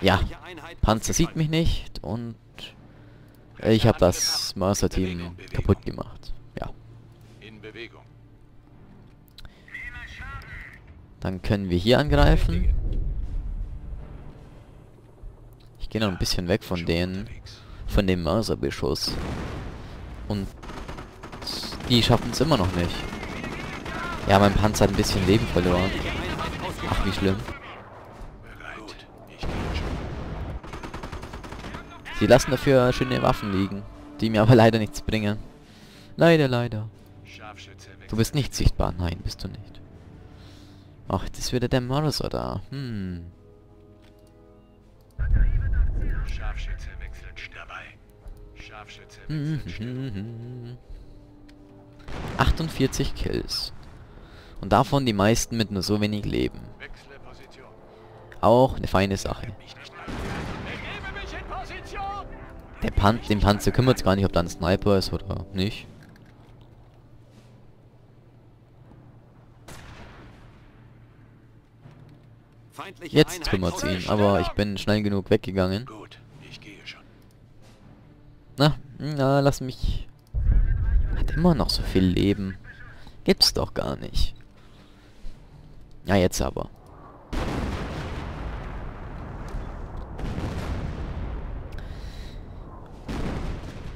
Ja, Panzer sieht mich nicht und ich habe das Master-Team kaputt gemacht. Ja. Dann können wir hier angreifen. Ich gehe noch ein bisschen weg von denen, von dem Mörserbeschuss. Und die schaffen es immer noch nicht. Ja, mein Panzer hat ein bisschen Leben verloren. Ach, wie schlimm. Sie lassen dafür schöne Waffen liegen, die mir aber leider nichts bringen. Leider, leider. Du bist nicht sichtbar. Nein, bist du nicht. Ach, jetzt ist wieder der Mörser da. Hm. Scharfschütze wechselt dabei. Scharfschütze wechselt. 48 Kills. Und davon die meisten mit nur so wenig Leben. Auch eine feine Sache. Der Panzer kümmert sich gar nicht, ob da ein Sniper ist oder nicht. Jetzt kümmert sie ihn, aber ich bin schnell genug weggegangen. Na, lass mich. Hat immer noch so viel Leben. Gibt's doch gar nicht. Ja, jetzt aber.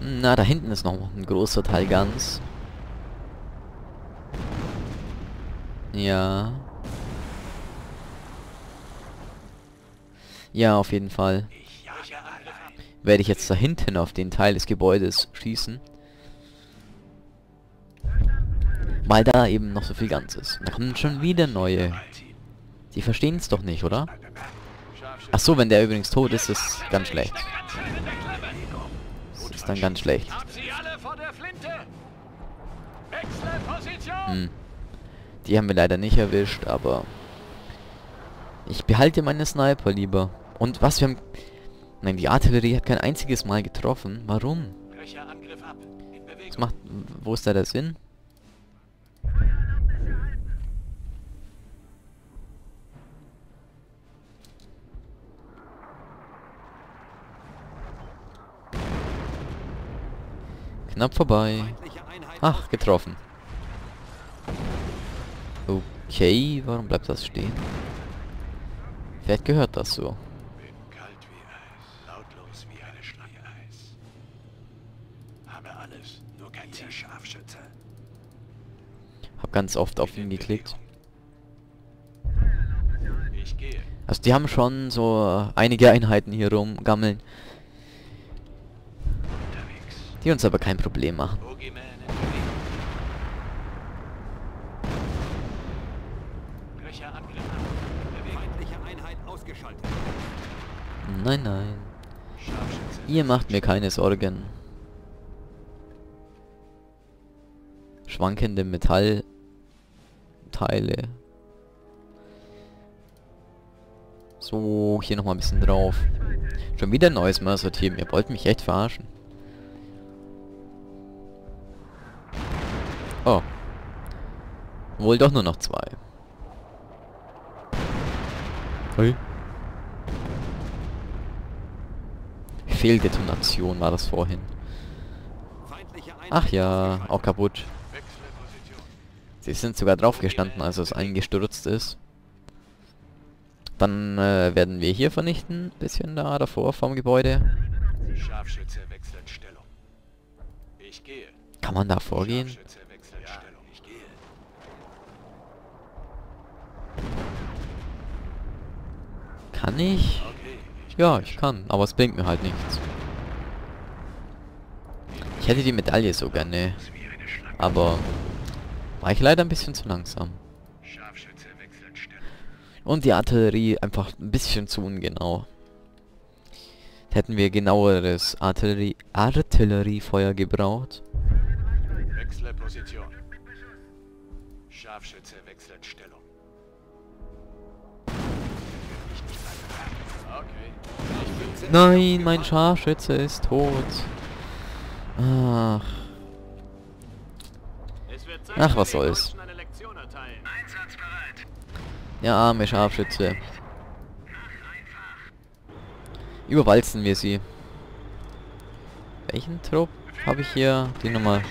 Na, da hinten ist noch ein großer Teil ganz. Ja. Ja, auf jeden Fall. Werde ich jetzt da hinten auf den Teil des Gebäudes schießen. Weil da eben noch so viel ganz ist. Da kommen schon wieder neue. Die verstehen es doch nicht, oder? Ach so, wenn der übrigens tot ist, ist es ganz schlecht. Das ist dann ganz schlecht. Hm. Die haben wir leider nicht erwischt, aber... Ich behalte meine Sniper lieber. Und was wir haben... Nein, die Artillerie hat kein einziges Mal getroffen. Warum? Das macht... Wo ist da der Sinn? Knapp vorbei. Ach, getroffen. Okay, warum bleibt das stehen? Vielleicht gehört das so. Hab ganz oft auf ihn geklickt. Also die haben schon so einige Einheiten hier rumgammeln, die uns aber kein Problem machen. Nein, nein. Ihr macht mir keine Sorgen. Schwankende Metallteile. So, hier nochmal ein bisschen drauf. Schon wieder ein neues Mörser-Team. Ihr wollt mich echt verarschen. Oh. Wohl doch nur noch zwei. Hey. Fehldetonation war das vorhin. Ach ja, auch kaputt. Sie sind sogar drauf gestanden, als es eingestürzt ist. Dann werden wir hier vernichten. Bisschen da davor vom Gebäude. Kann man da vorgehen? Kann ich? Ja, ich kann, aber es bringt mir halt nichts. Ich hätte die Medaille so gerne, aber war ich leider ein bisschen zu langsam. Und die Artillerie einfach ein bisschen zu ungenau. Hätten wir genaueres Artilleriefeuer gebraucht. Scharfschütze wechselt Stellung. Nein, mein Scharfschütze ist tot. Ach. Ach, was soll's. Ja, arme Scharfschütze. Überwalzen wir sie. Welchen Trupp habe ich hier? Die Nummer.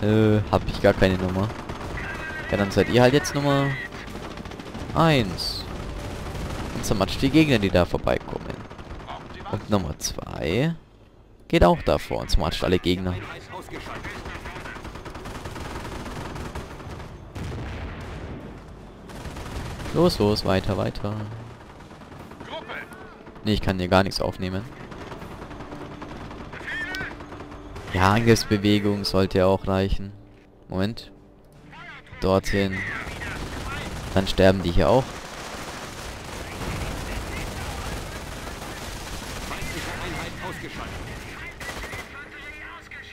Habe ich gar keine Nummer. Ja, dann seid ihr halt jetzt Nummer 1. Und zermatscht die Gegner, die da vorbeikommen. Und Nummer 2 geht auch davor und zermatscht alle Gegner. Los, los, weiter, weiter. Nee, ich kann hier gar nichts aufnehmen. Ja, Angriffsbewegung sollte ja auch reichen. Moment. Dorthin. Dann sterben die hier auch.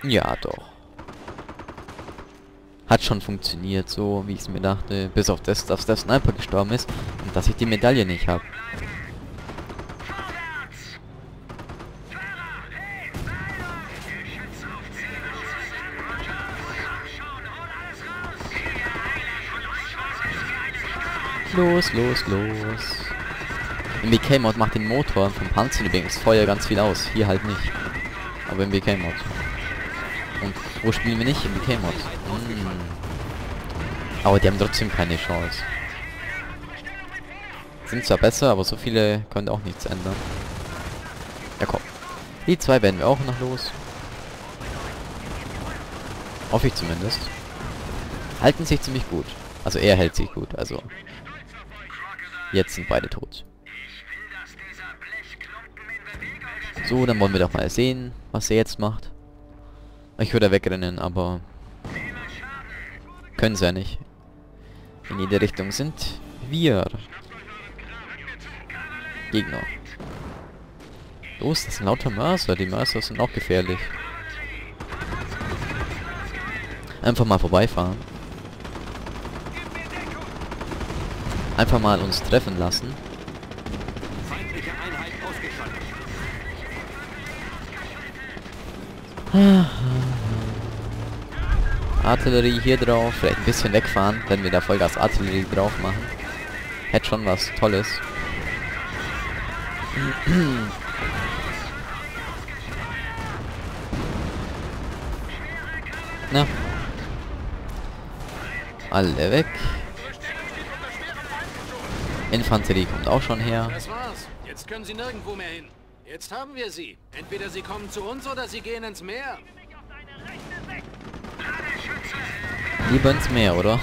Ja, doch. Hat schon funktioniert, so wie ich es mir dachte. Bis auf das, dass der Sniper gestorben ist und dass ich die Medaille nicht habe. Los, los, los. Im BK-Mod macht den Motor vom Panzer übrigens Feuer ganz viel aus. Hier halt nicht. Aber im BK-Mod. Und wo spielen wir nicht? Im BK-Mod. Mm. Aber die haben trotzdem keine Chance. Sind zwar besser, aber so viele können auch nichts ändern. Ja komm. Die zwei werden wir auch noch los. Hoffe ich zumindest. Halten sich ziemlich gut. Also er hält sich gut. Also... Jetzt sind beide tot. So, dann wollen wir doch mal sehen, was er jetzt macht. Ich würde wegrennen, aber... Können sie ja nicht. In jede Richtung sind wir. Gegner. Los, das sind lauter Mörser. Die Mörser sind auch gefährlich. Einfach mal vorbeifahren. Einfach mal uns treffen lassen. Artillerie hier drauf. Vielleicht ein bisschen wegfahren, wenn wir da Vollgas Artillerie drauf machen. Hätte schon was Tolles. Na. Alle weg. Infanterie kommt auch schon her. Das war's. Jetzt können sie nirgendwo mehr hin. Jetzt haben wir sie. Entweder sie kommen zu uns oder sie gehen ins Meer. Lieber ins Meer, oder?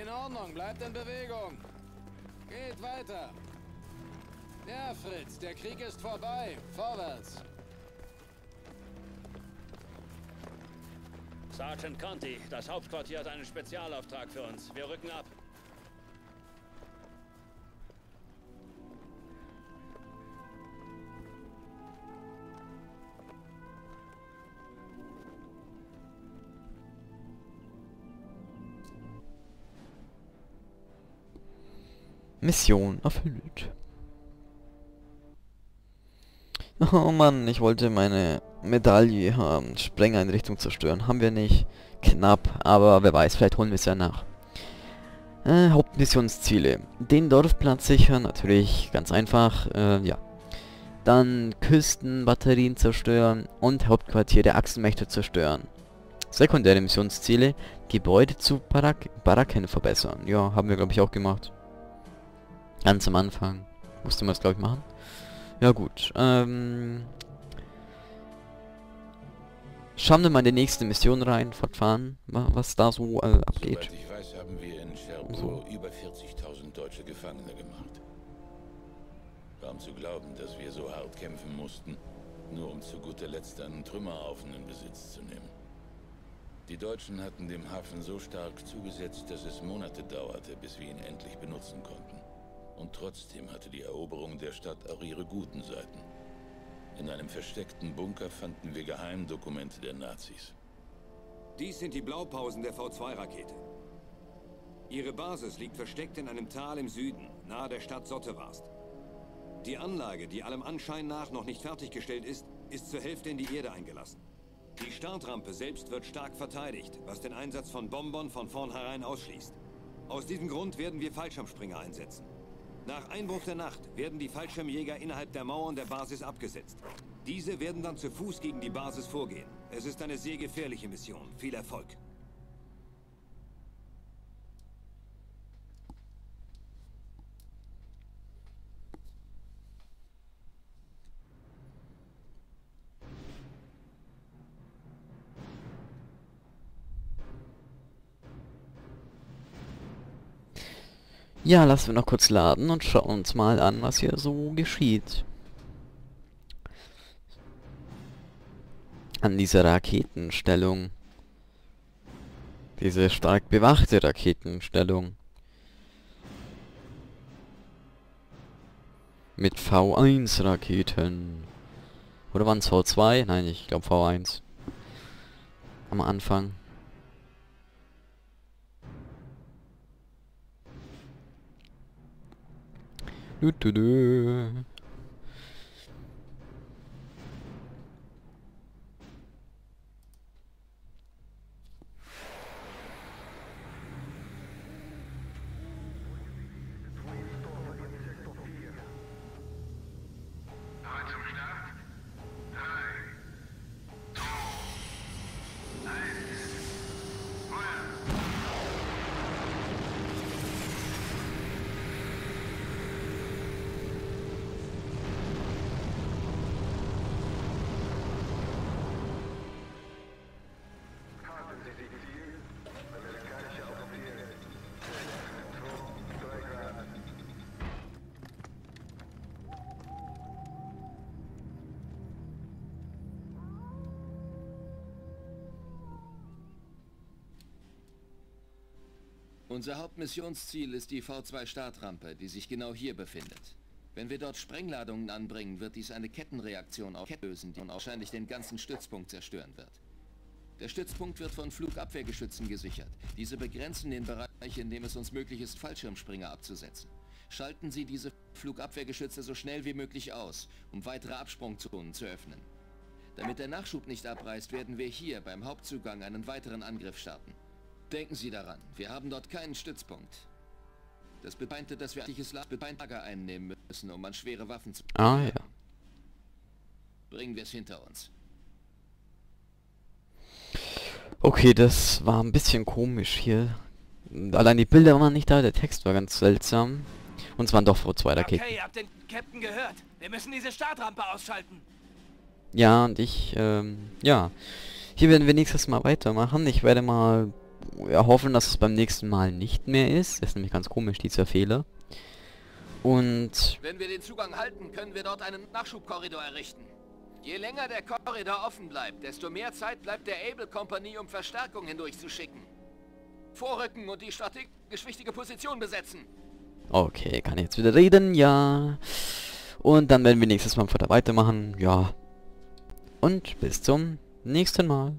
In Ordnung, bleibt in Bewegung. Geht weiter. Ja, Fritz, der Krieg ist vorbei. Vorwärts. Sergeant Conti, das Hauptquartier hat einen Spezialauftrag für uns. Wir rücken ab. Mission erfüllt. Oh Mann, ich wollte meine Medaille haben. Sprengeinrichtung zerstören. Haben wir nicht. Knapp, aber wer weiß, vielleicht holen wir es ja nach. Hauptmissionsziele. Den Dorfplatz sichern, natürlich ganz einfach. Ja. Dann Küstenbatterien zerstören und Hauptquartier der Achsenmächte zerstören. Sekundäre Missionsziele. Gebäude zu Baracken verbessern. Ja, haben wir glaube ich auch gemacht. Ganz am Anfang. Musste man das, glaube ich, machen. Ja, gut. Schauen wir mal in die nächste Mission rein. Fortfahren, was da so abgeht. Soweit ich weiß, haben wir in Cherbourg über 40.000 deutsche Gefangene gemacht. Kaum zu glauben, dass wir so hart kämpfen mussten, nur um zu guter Letzt einen Trümmerhaufen in Besitz zu nehmen. Die Deutschen hatten dem Hafen so stark zugesetzt, dass es Monate dauerte, bis wir ihn endlich benutzen konnten. Und trotzdem hatte die Eroberung der Stadt auch ihre guten Seiten. In einem versteckten Bunker fanden wir Geheimdokumente der Nazis. Dies sind die Blaupausen der V2-Rakete. Ihre Basis liegt versteckt in einem Tal im Süden, nahe der Stadt Sottevast. Die Anlage, die allem Anschein nach noch nicht fertiggestellt ist, ist zur Hälfte in die Erde eingelassen. Die Startrampe selbst wird stark verteidigt, was den Einsatz von Bombern von vornherein ausschließt. Aus diesem Grund werden wir Fallschirmspringer einsetzen. Nach Einbruch der Nacht werden die Fallschirmjäger innerhalb der Mauern der Basis abgesetzt. Diese werden dann zu Fuß gegen die Basis vorgehen. Es ist eine sehr gefährliche Mission. Viel Erfolg. Ja, lassen wir noch kurz laden und schauen uns mal an, was hier so geschieht. An dieser Raketenstellung. Diese stark bewachte Raketenstellung. Mit V1-Raketen. Oder waren es V2? Nein, ich glaube V1. Am Anfang. Unser Hauptmissionsziel ist die V2-Startrampe, die sich genau hier befindet. Wenn wir dort Sprengladungen anbringen, wird dies eine Kettenreaktion auslösen, die wahrscheinlich den ganzen Stützpunkt zerstören wird. Der Stützpunkt wird von Flugabwehrgeschützen gesichert. Diese begrenzen den Bereich, in dem es uns möglich ist, Fallschirmspringer abzusetzen. Schalten Sie diese Flugabwehrgeschütze so schnell wie möglich aus, um weitere Absprungzonen zu öffnen. Damit der Nachschub nicht abreißt, werden wir hier beim Hauptzugang einen weiteren Angriff starten. Denken Sie daran, wir haben dort keinen Stützpunkt. Das bedeutet, dass wir eigentliches Lager einnehmen müssen, um an schwere Waffen zu... Ah, ja. Bringen wir es hinter uns. Okay, das war ein bisschen komisch hier. Allein die Bilder waren nicht da, der Text war ganz seltsam. Und es waren doch V2-Raketen. Okay, habt den Captain gehört. Wir müssen diese Startrampe ausschalten. Ja, und ich, ja. Hier werden wir nächstes Mal weitermachen. Ich werde mal... Wir hoffen, dass es beim nächsten Mal nicht mehr ist. Das ist nämlich ganz komisch, dieser Fehler. Und... Wenn wir den Zugang halten, können wir dort einen Nachschubkorridor errichten. Je länger der Korridor offen bleibt, desto mehr Zeit bleibt der Able-Kompanie, um Verstärkung hindurchzuschicken. Vorrücken und die strategisch wichtige Position besetzen. Okay, kann ich jetzt wieder reden, ja. Und dann werden wir nächstes Mal weitermachen, ja. Und bis zum nächsten Mal.